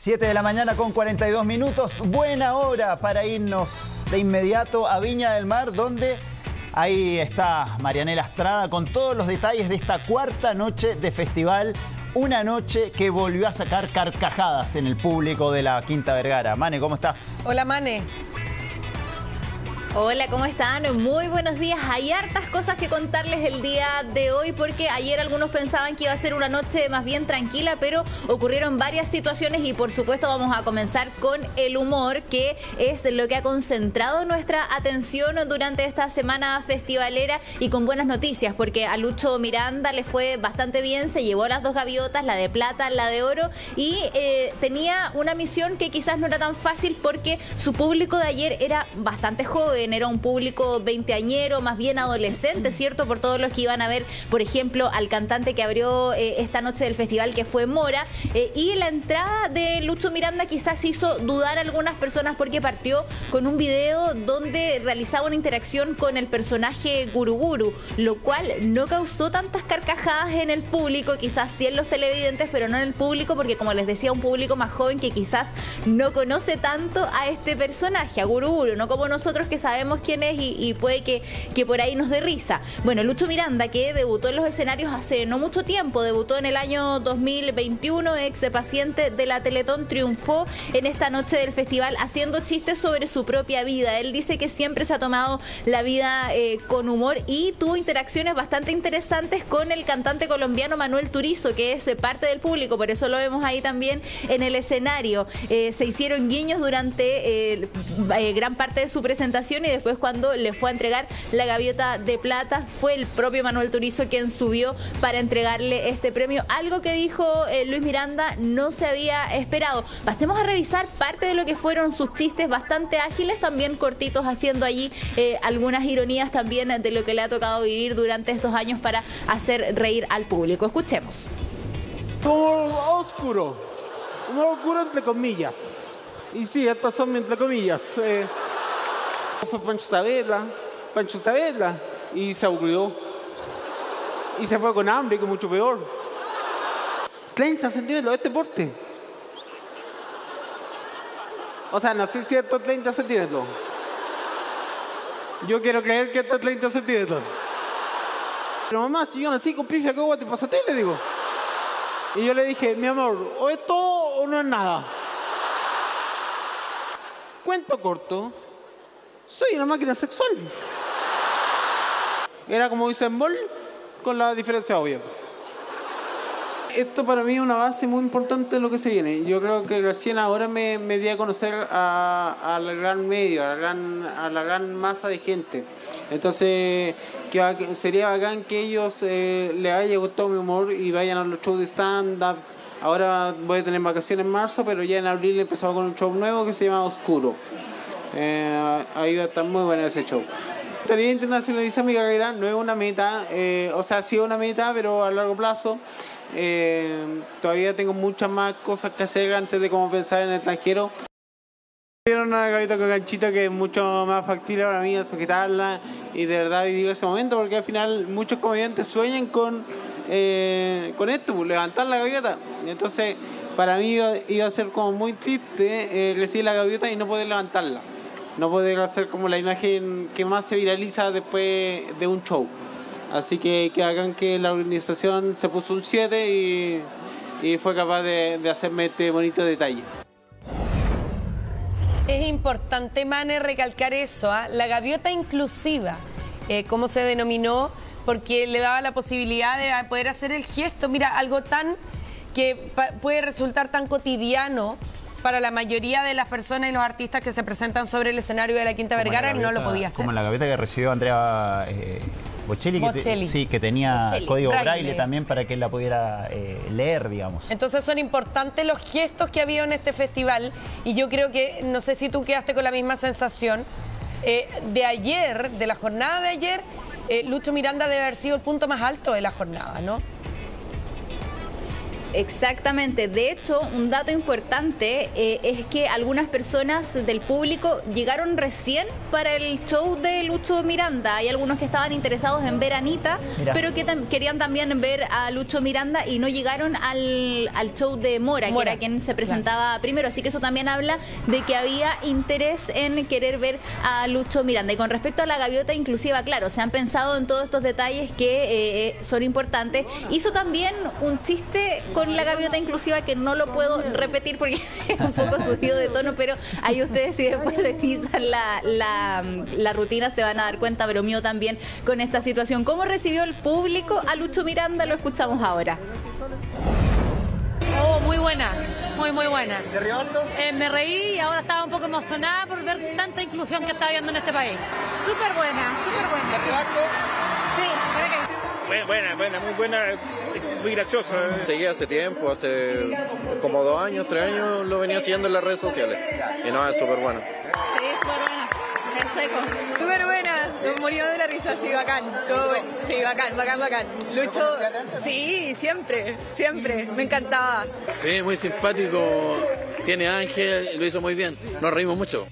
7 de la mañana con 42 minutos. Buena hora para irnos de inmediato a Viña del Mar, donde ahí está Marianela Estrada con todos los detalles de esta cuarta noche de festival. Una noche que volvió a sacar carcajadas en el público de la Quinta Vergara. Mane, ¿cómo estás? Hola, Mane. Hola, ¿cómo están? Muy buenos días. Hay hartas cosas que contarles el día de hoy, porque ayer algunos pensaban que iba a ser una noche más bien tranquila, pero ocurrieron varias situaciones y por supuesto vamos a comenzar con el humor, que es lo que ha concentrado nuestra atención durante esta semana festivalera, y con buenas noticias, porque a Lucho Miranda le fue bastante bien, se llevó las dos gaviotas, la de plata, la de oro, y tenía una misión que quizás no era tan fácil porque su público de ayer era bastante joven. Era un público veinteañero, más bien adolescente, ¿cierto? Por todos los que iban a ver, por ejemplo, al cantante que abrió esta noche del festival, que fue Mora. Y la entrada de Lucho Miranda quizás hizo dudar a algunas personas, porque partió con un video donde realizaba una interacción con el personaje Guru Guru, lo cual no causó tantas carcajadas en el público, quizás sí en los televidentes, pero no en el público, porque como les decía, un público más joven que quizás no conoce tanto a este personaje, a Guru Guru, no como nosotros que sabemos quién es y puede que por ahí nos dé risa. Bueno, Lucho Miranda, que debutó en los escenarios hace no mucho tiempo, debutó en el año 2021, ex paciente de la Teletón, triunfó en esta noche del festival haciendo chistes sobre su propia vida. Él dice que siempre se ha tomado la vida con humor, y tuvo interacciones bastante interesantes con el cantante colombiano Manuel Turizo, que es parte del público, por eso lo vemos ahí también en el escenario. Se hicieron guiños durante gran parte de su presentación, y después cuando le fue a entregar la gaviota de plata, fue el propio Manuel Turizo quien subió para entregarle este premio, algo que dijo Luis Miranda no se había esperado. Pasemos a revisar parte de lo que fueron sus chistes, bastante ágiles, también cortitos, haciendo allí algunas ironías también de lo que le ha tocado vivir durante estos años para hacer reír al público. Escuchemos. Oscuro, humor oscuro entre comillas, y sí, estas son entre comillas. Fue Pancho Sabedla, y se aburrió. Y se fue con hambre, que es mucho peor. 30 centímetros de este porte. O sea, no sé si estos 30 centímetros. Yo quiero creer que estos 30 centímetros. Pero mamá, si yo nací con pifia, ¿qué guay te pasa a ti? Le digo. Y yo le dije, mi amor, o esto o no es nada. Cuento corto. Soy una máquina sexual. Era como Usain Bolt, con la diferencia obvia. Esto para mí es una base muy importante de lo que se viene. Yo creo que recién ahora me di a conocer a la gran medio, a la gran masa de gente. Entonces, que sería bacán que ellos les haya gustado mi humor y vayan a los shows de stand-up. Ahora voy a tener vacaciones en marzo, pero ya en abril he empezado con un show nuevo que se llama Oscuro. Ahí va a estar muy bueno ese show. Quería internacionalizar mi carrera, no es una meta, o sea, sí es una meta, pero a largo plazo. Todavía tengo muchas más cosas que hacer antes de como pensar en el extranjero. Tiene una gaveta con ganchito que es mucho más factible para mí, sujetarla y de verdad vivir ese momento, porque al final muchos comediantes sueñan con esto, levantar la gaveta. Entonces, para mí iba a ser como muy triste recibir la gaviota y no poder levantarla. No poder hacer como la imagen que más se viraliza después de un show. Así que hagan que la organización se puso un 7 y fue capaz de hacerme este bonito detalle. Es importante, Mane, recalcar eso, ¿eh? La gaviota inclusiva, como se denominó, porque le daba la posibilidad de poder hacer el gesto. Mira, algo tan que puede resultar tan cotidiano para la mayoría de las personas y los artistas que se presentan sobre el escenario de la Quinta Vergara, no lo podía hacer. Como la gaveta que recibió Andrea Bocelli, que tenía código braille también para que él la pudiera leer, digamos. Entonces son importantes los gestos que había en este festival, y yo creo que, no sé si tú quedaste con la misma sensación, de ayer, de la jornada de ayer, Lucho Miranda debe haber sido el punto más alto de la jornada, ¿no? Exactamente, de hecho un dato importante es que algunas personas del público llegaron recién para el show de Lucho Miranda. Hay algunos que estaban interesados en ver a Anita, pero que querían también ver a Lucho Miranda y no llegaron al show de Mora, que era quien se presentaba primero. Así que eso también habla de que había interés en querer ver a Lucho Miranda. Y con respecto a la gaviota inclusiva, claro, se han pensado en todos estos detalles que son importantes. Hizo también un chiste con la gaviota inclusiva que no lo puedo repetir porque es un poco subido de tono, pero ahí ustedes si después revisan la rutina se van a dar cuenta, bromeó también con esta situación. ¿Cómo recibió el público a Lucho Miranda? Lo escuchamos ahora. Oh, muy buena, muy buena. Me reí y ahora estaba un poco emocionada por ver tanta inclusión que está habiendo en este país. Súper buena, súper buena. Sí, buena, muy buena, muy graciosa. Seguí hace tiempo, hace como 2 años, 3 años lo venía haciendo en las redes sociales. Y no, es súper bueno. Sí, súper buena, es seco. Súper buena, me murió de la risa, sí, bacán. Todo, sí, bacán. Lucho, sí, siempre, me encantaba. Sí, muy simpático, tiene ángel, lo hizo muy bien, nos reímos mucho.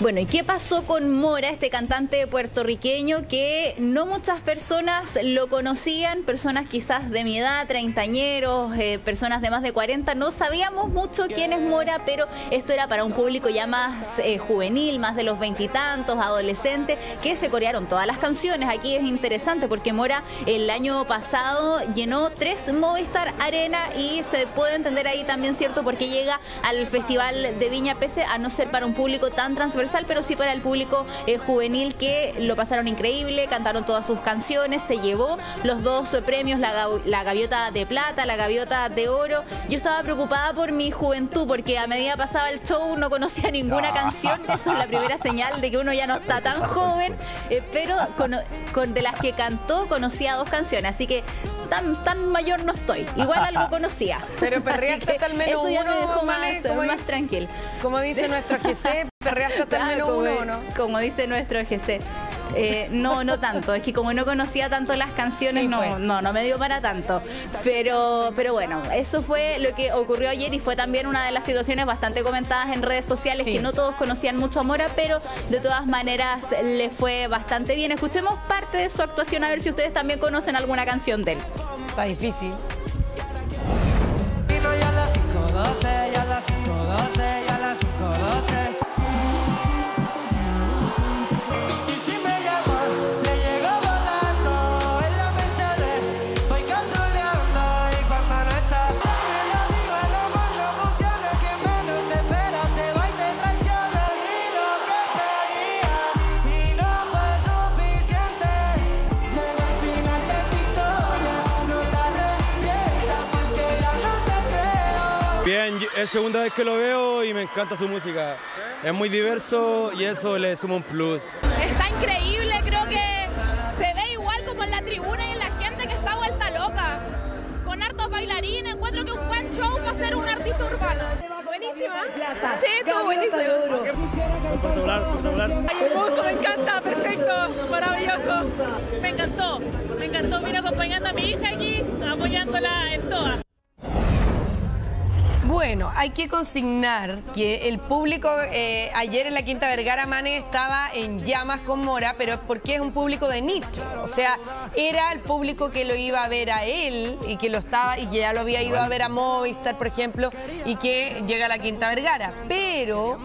Bueno, ¿y qué pasó con Mora, este cantante puertorriqueño que no muchas personas lo conocían? Personas quizás de mi edad, treintañeros, personas de más de 40, no sabíamos mucho quién es Mora, pero esto era para un público ya más juvenil, más de los 20 y tantos, adolescentes, que se corearon todas las canciones. Aquí es interesante porque Mora el año pasado llenó 3 Movistar Arena y se puede entender ahí también, ¿cierto?, porque llega al Festival de Viña, pese a no ser para un público tan transversal, pero sí para el público juvenil, que lo pasaron increíble, cantaron todas sus canciones, se llevó los 2 premios, la gaviota de plata, la gaviota de oro. Yo estaba preocupada por mi juventud, porque a medida pasaba el show no conocía ninguna canción. Eso es la primera señal de que uno ya no está tan joven, pero de las que cantó conocía 2 canciones, así que tan mayor no estoy, igual algo conocía. Pero perreaste hasta al menos uno. Eso ya me dejó más tranquila. Como dice nuestro GC, perreaste hasta al menos uno, ¿no? Como dice nuestro GC. No tanto, es que como no conocía tanto las canciones, sí, no me dio para tanto, pero bueno, eso fue lo que ocurrió ayer y fue también una de las situaciones bastante comentadas en redes sociales, sí, que no todos conocían mucho a Mora, pero de todas maneras le fue bastante bien. Escuchemos parte de su actuación a ver si ustedes también conocen alguna canción de él. Está difícil. Bien, es segunda vez que lo veo y me encanta su música. Es muy diverso y eso le suma un plus. Está increíble, creo que se ve igual como en la tribuna y en la gente que está vuelta loca. Con hartos bailarines, encuentro que es un buen show para ser un artista urbano. Buenísimo, ¿eh? Sí, todo buenísimo. El gusto, me encanta, perfecto, maravilloso. Me encantó. Vine acompañando a mi hija aquí, apoyándola en todas. Bueno, hay que consignar que el público ayer en la Quinta Vergara, Mane, estaba en llamas con Mora, pero porque es un público de nicho. O sea, era el público que lo iba a ver a él y que lo estaba y que ya lo había ido a ver a Movistar, por ejemplo, y que llega a la Quinta Vergara. Pero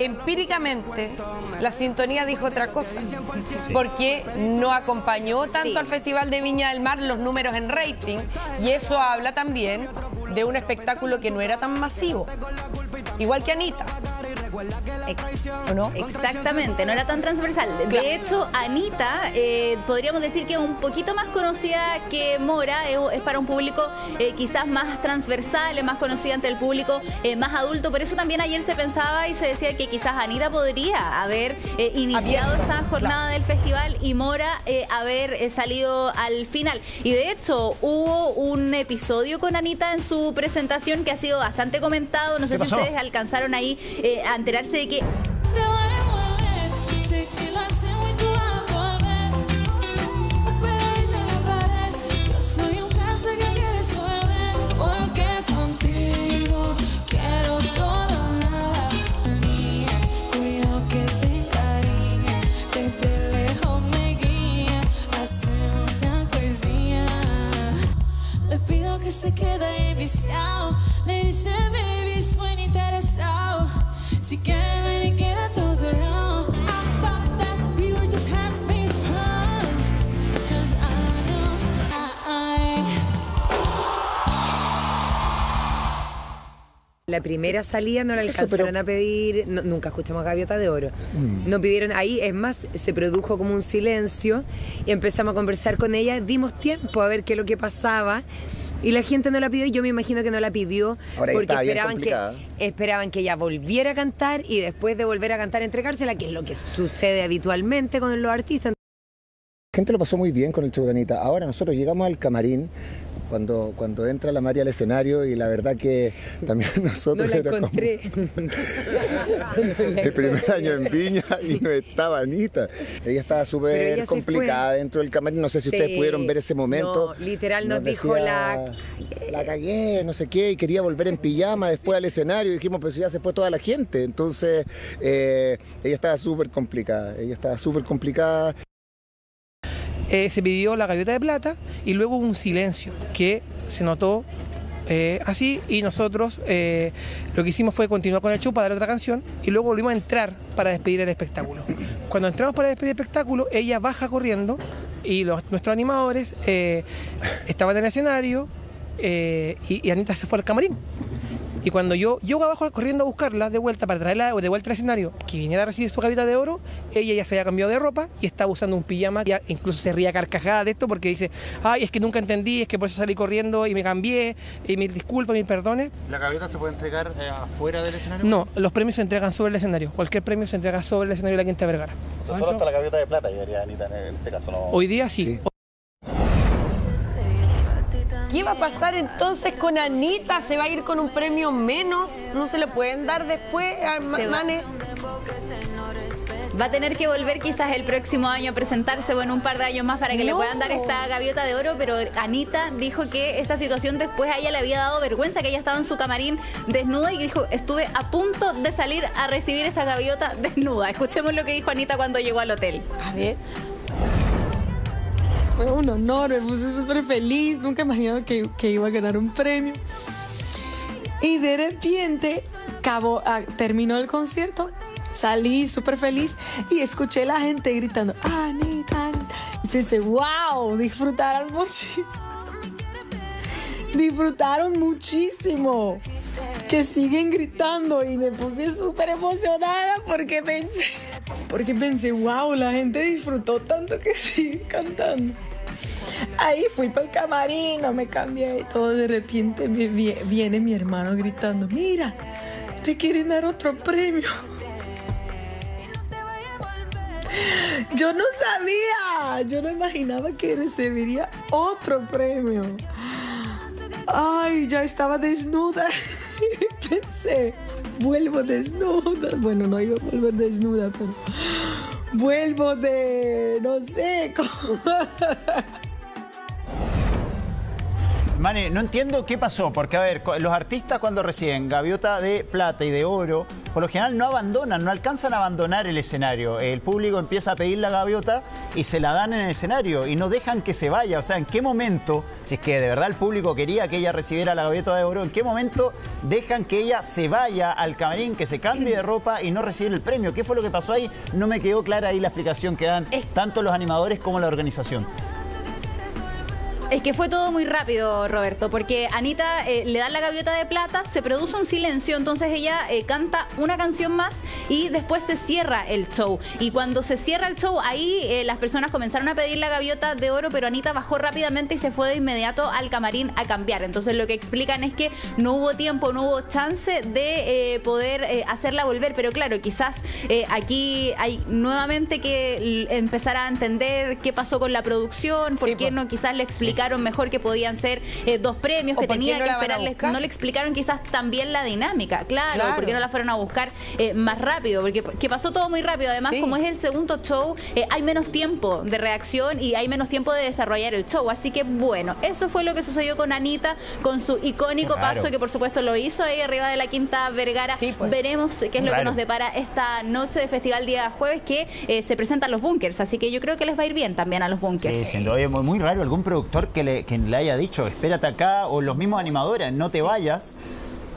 empíricamente la sintonía dijo otra cosa, porque no acompañó tanto al Festival de Viña del Mar los números en rating, y eso habla también de un espectáculo que no era tan masivo, igual que Anita. ¿O no? Exactamente, no era tan transversal. Claro. De hecho, Anita, podríamos decir que es un poquito más conocida que Mora, es para un público quizás más transversal, es más conocida ante el público más adulto. Por eso también ayer se pensaba y se decía que quizás Anita podría haber iniciado esa jornada del festival y Mora haber salido al final. Y de hecho, hubo un episodio con Anita en su presentación que ha sido bastante comentado. No sé si ustedes alcanzaron ahí a enterarse de que se queda ahí viciado. Me dice, baby, suena interesado. Si quiere, ven y queda todo around. I thought that we were just having fun. Cause I know La primera salida no la alcanzaron a pedir, no, nunca escuchamos Gaviota de Oro. No pidieron ahí, es más, se produjo como un silencio y empezamos a conversar con ella, dimos tiempo a ver qué es lo que pasaba y la gente no la pidió y yo me imagino que no la pidió ahora porque esperaban que ella volviera a cantar y después de volver a cantar entregársela, que es lo que sucede habitualmente con los artistas. La gente lo pasó muy bien con el show de Anita. Ahora nosotros llegamos al camarín. Cuando entra la María al escenario y la verdad que también nosotros... No la encontré. El primer año en Viña y no estaba Anita. Ella estaba súper complicada dentro del camarín. No sé si ustedes pudieron ver ese momento. No, literal nos dijo la cagué, no sé qué, y quería volver en pijama después al escenario. Y dijimos, pero si ya se fue toda la gente. Entonces, ella estaba súper complicada. Se pidió la Gaviota de Plata y luego hubo un silencio que se notó así y nosotros lo que hicimos fue continuar con el show para dar otra canción y luego volvimos a entrar para despedir el espectáculo. Cuando entramos para despedir el espectáculo, ella baja corriendo y nuestros animadores estaban en el escenario y Anita se fue al camarín. Y cuando yo llego abajo corriendo a buscarla de vuelta para traerla de vuelta al escenario, que viniera a recibir su Gaviota de Oro, ella ya se había cambiado de ropa y estaba usando un pijama. Ya incluso se ría carcajada de esto porque dice, ay, es que nunca entendí, es que por eso salí corriendo y me cambié, y mis disculpas, mis perdones. ¿La Gaviota se puede entregar afuera del escenario? No, los premios se entregan sobre el escenario. Cualquier premio se entrega sobre el escenario de la Quinta Vergara. O sea, solo hasta la Gaviota de Plata llegaría Anita en este caso, ¿no? Hoy día sí. ¿Qué va a pasar entonces con Anita? ¿Se va a ir con un premio menos? ¿No se le pueden dar después a Mane? Va a tener que volver quizás el próximo año a presentarse o en un par de años más para que le puedan dar esta Gaviota de Oro, pero Anita dijo que esta situación después a ella le había dado vergüenza, que ella estaba en su camarín desnuda y dijo, estuve a punto de salir a recibir esa Gaviota desnuda. Escuchemos lo que dijo Anita cuando llegó al hotel. A ver... Fue un honor, me puse súper feliz, nunca imaginaba que iba a ganar un premio. Y de repente terminó el concierto, salí súper feliz y escuché a la gente gritando, Anita. Y pensé, wow, disfrutaron muchísimo. Disfrutaron muchísimo. Que siguen gritando y me puse súper emocionada porque pensé... wow, la gente disfrutó tanto que sigue cantando. Ahí fui para el camarín, me cambié y todo. De repente viene mi hermano gritando, mira, te quieren dar otro premio. Yo no sabía, yo no imaginaba que recibiría otro premio. Ay, ya estaba desnuda. Pensé, vuelvo desnuda. Bueno, no iba a volver desnuda, pero vuelvo de... no sé cómo. Mane, no entiendo qué pasó, porque a ver, los artistas cuando reciben Gaviota de Plata y de Oro, por lo general no abandonan, no alcanzan a abandonar el escenario. El público empieza a pedir la Gaviota y se la dan en el escenario y no dejan que se vaya. O sea, ¿en qué momento, si es que de verdad el público quería que ella recibiera la Gaviota de Oro, en qué momento dejan que ella se vaya al camarín, que se cambie de ropa y no recibe el premio? ¿Qué fue lo que pasó ahí? No me quedó clara ahí la explicación que dan tanto los animadores como la organización. Es que fue todo muy rápido, Roberto, porque Anita le da la Gaviota de Plata, se produce un silencio, entonces ella canta una canción más y después se cierra el show. Y cuando se cierra el show, ahí las personas comenzaron a pedir la Gaviota de Oro, pero Anita bajó rápidamente y se fue de inmediato al camarín a cambiar. Entonces lo que explican es que no hubo tiempo, no hubo chance de poder hacerla volver. Pero claro, quizás aquí hay nuevamente que empezar a entender qué pasó con la producción, por qué no quizás le explican mejor que podían ser dos premios que tenía que esperarles, no le explicaron quizás también la dinámica, claro. Porque no la fueron a buscar más rápido, porque que pasó todo muy rápido, además como es el segundo show, hay menos tiempo de reacción y hay menos tiempo de desarrollar el show, así que bueno, eso fue lo que sucedió con Anita, con su icónico paso que por supuesto lo hizo ahí arriba de la Quinta Vergara. Veremos qué es lo que nos depara esta noche de Festival día jueves, que se presentan los Bunkers, así que yo creo que les va a ir bien también a los Bunkers. Oye, muy raro, algún productor animador que le haya dicho espérate acá, o los mismos animadores, no te vayas,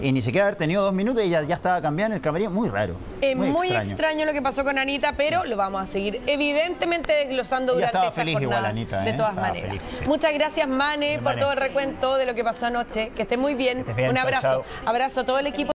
y ni siquiera haber tenido 2 minutos y ya estaba cambiando el camarín. Muy raro. Es muy extraño lo que pasó con Anita, pero lo vamos a seguir evidentemente desglosando durante esta jornada. Igual, Anita, de todas maneras. Feliz, sí. Muchas gracias, Mane, por todo el recuento de lo que pasó anoche. Que esté muy bien. Un abrazo. Chao, chao. Abrazo a todo el equipo.